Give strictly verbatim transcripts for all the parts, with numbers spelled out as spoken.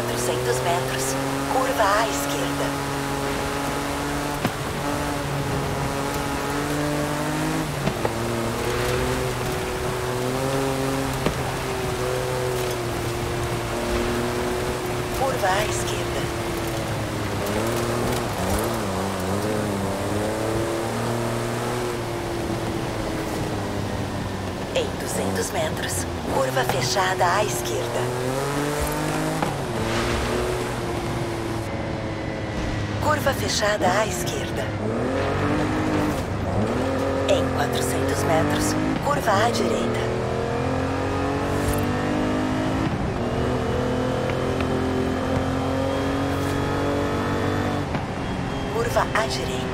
quatrocentos metros, curva à esquerda. À esquerda. Em duzentos metros, curva fechada à esquerda. Curva fechada à esquerda. Em quatrocentos metros, curva à direita. Curva à direita.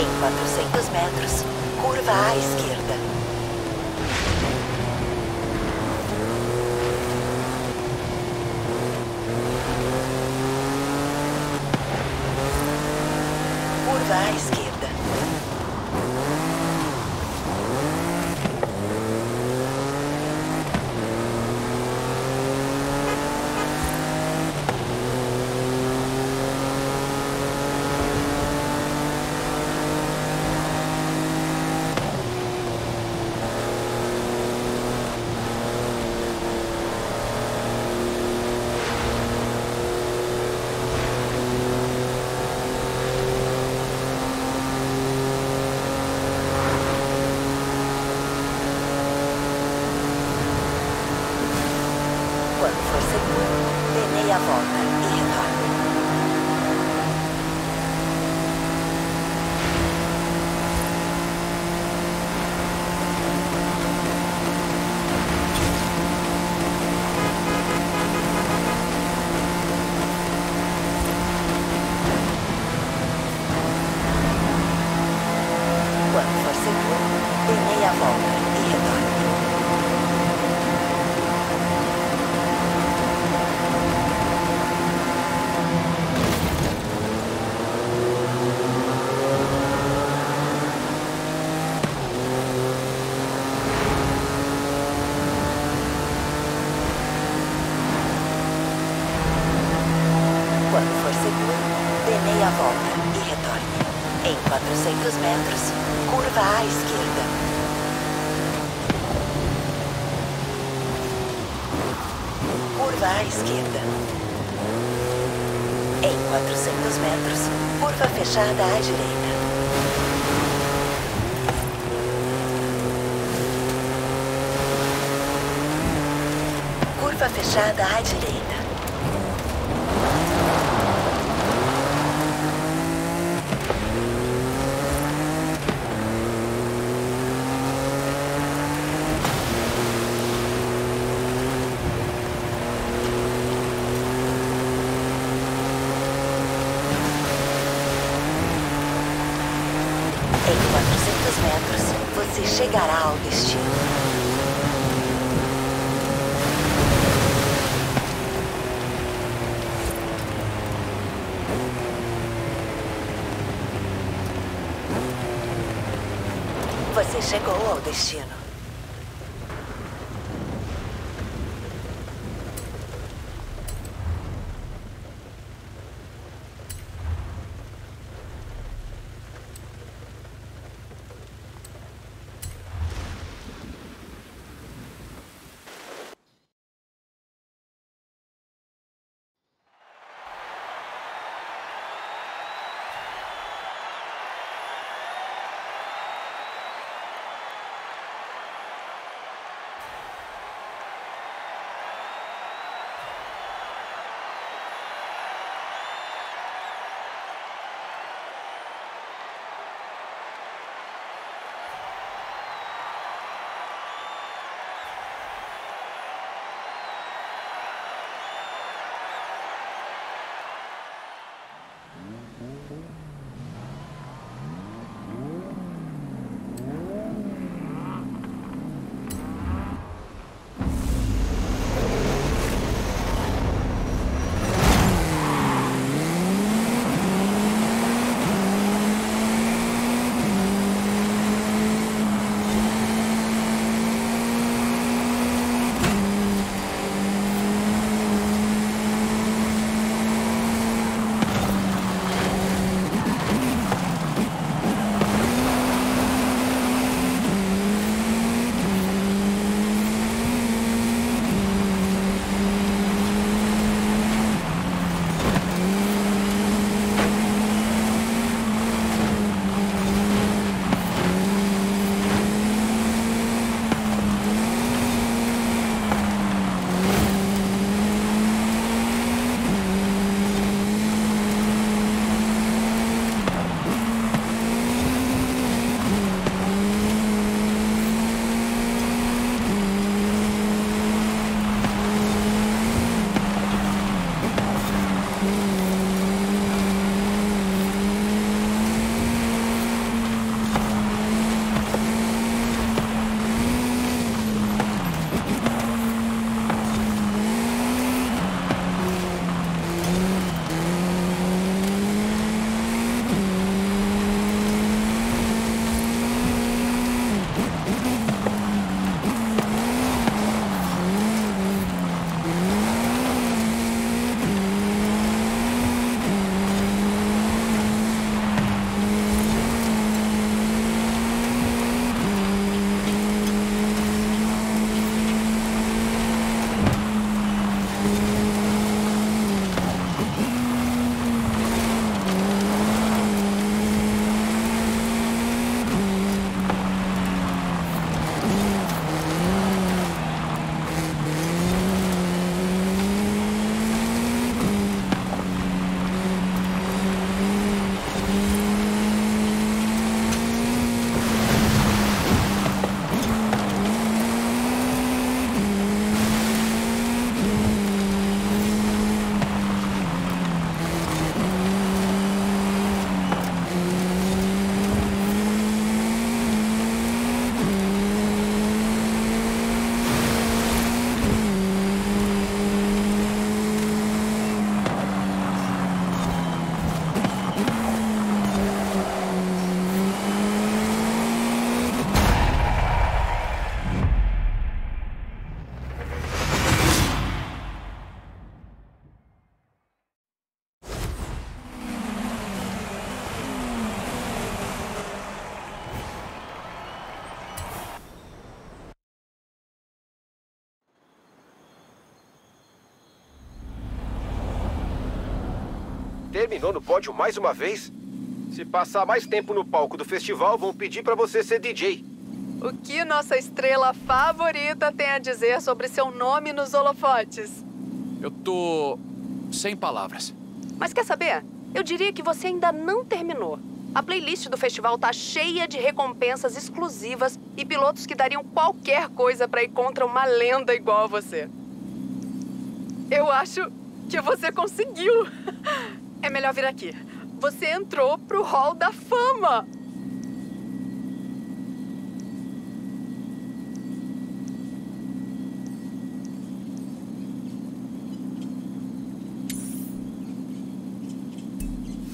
Em quatrocentos metros, curva à esquerda. Curva à esquerda. Dê a volta e retorne. Quando for seguro, dê a volta e retorne. Dê a volta e retorne. Em quatrocentos metros, curva à esquerda. Curva à esquerda. Em quatrocentos metros, curva fechada à direita. Curva fechada à direita. Em quatrocentos metros, você chegará ao destino. Você chegou ao destino. Terminou no pódio mais uma vez? Se passar mais tempo no palco do festival, vão pedir pra você ser D J. O que nossa estrela favorita tem a dizer sobre seu nome nos holofotes? Eu tô... sem palavras. Mas quer saber? Eu diria que você ainda não terminou. A playlist do festival tá cheia de recompensas exclusivas e pilotos que dariam qualquer coisa pra ir contra uma lenda igual a você. Eu acho que você conseguiu! É melhor vir aqui. Você entrou pro Hall da Fama!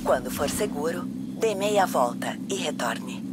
Quando for seguro, dê meia volta e retorne.